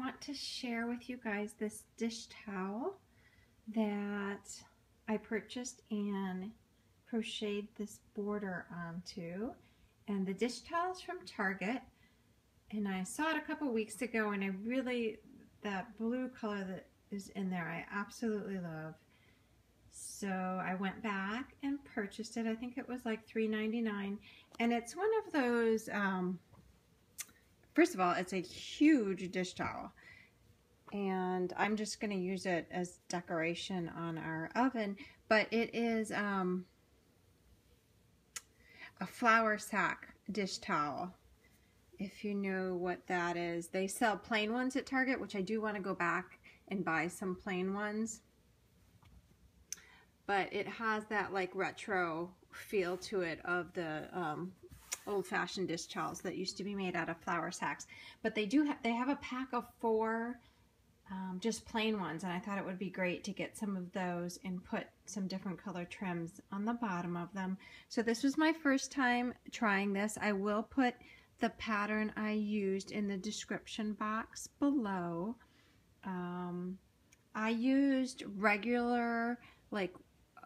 want to share with you guys this dish towel that I purchased and crocheted this border onto. And the dish towel is from Target, and I saw it a couple weeks ago, and I really, that blue color that is in there, I absolutely love. So I went back and purchased it. I think it was like $3.99, and it's one of those, first of all, it's a huge dish towel, and I'm just going to use it as decoration on our oven, but it is a flour sack dish towel, if you know what that is. They sell plain ones at Target, which I do want to go back and buy some plain ones, but it has that like retro feel to it of the old-fashioned dish towels that used to be made out of flour sacks. But they do have a pack of 4 just plain ones, and I thought it would be great to get some of those and put some different color trims on the bottom of them. So this was my first time trying this. I will put the pattern I used in the description box below. I used regular, like,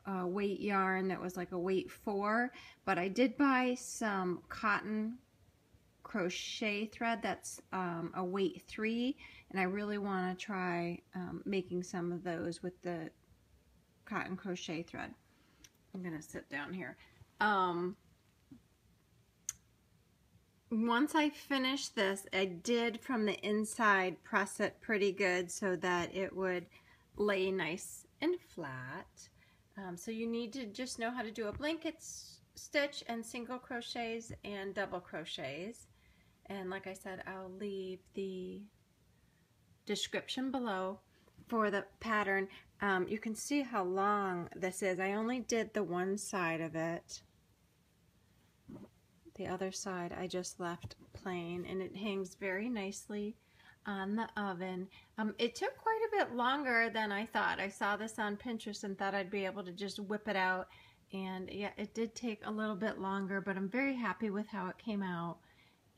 weight yarn that was like a weight 4, but I did buy some cotton crochet thread that's a weight 3, and I really want to try making some of those with the cotton crochet thread. I'm gonna sit down here. Once I finished this, I did from the inside press it pretty good so that it would lay nice and flat. So you need to just know how to do a blanket stitch and single crochets and double crochets. And like I said, I'll leave the description below for the pattern. You can see how long this is. I only did the one side of it. The other side I just left plain, and it hangs very nicely on the oven. It took quite a bit longer than I thought. I saw this on Pinterest and thought I'd be able to just whip it out, and yeah, it did take a little bit longer, but I'm very happy with how it came out.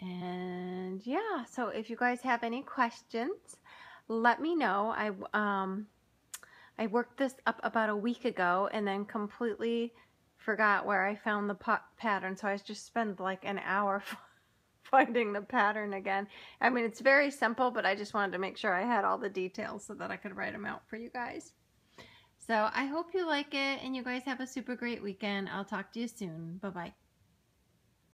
And yeah, so if you guys have any questions, let me know. I worked this up about a week ago and then completely forgot where I found the pattern, so I just spent like an hour finding the pattern again. I mean, it's very simple, but I just wanted to make sure I had all the details so that I could write them out for you guys. So I hope you like it, and you guys have a super great weekend. I'll talk to you soon. Bye-bye.